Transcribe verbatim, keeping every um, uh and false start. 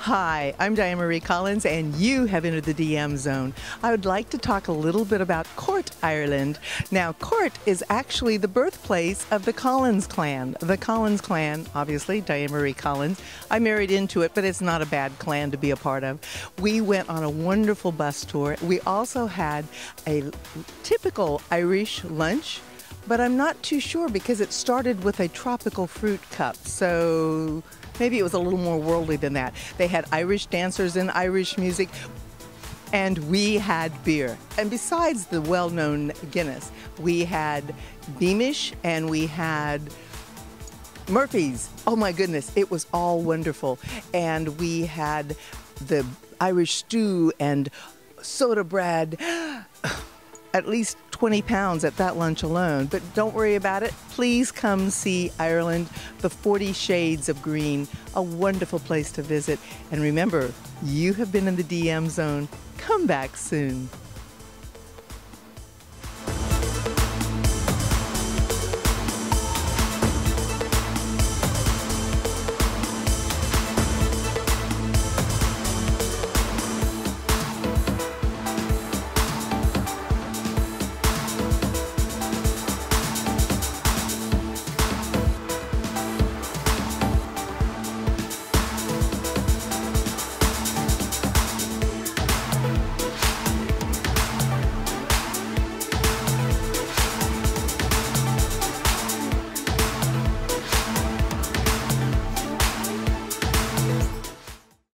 Hi, I'm Diane Marie Collins and you have entered the D M Zone. I would like to talk a little bit about Cork, Ireland. Now, Cork is actually the birthplace of the Collins clan. The Collins clan, obviously, Diane Marie Collins. I married into it, but it's not a bad clan to be a part of. We went on a wonderful bus tour. We also had a typical Irish lunch, but I'm not too sure because it started with a tropical fruit cup, so maybe it was a little more worldly than that. They had Irish dancers and Irish music, and we had beer. And besides the well-known Guinness, we had Beamish and we had Murphy's. Oh my goodness, it was all wonderful. And we had the Irish stew and soda bread. At least twenty pounds at that lunch alone, but don't worry about it. Please come see Ireland, the forty shades of green, a wonderful place to visit. And remember, you have been in the D M Zone. Come back soon.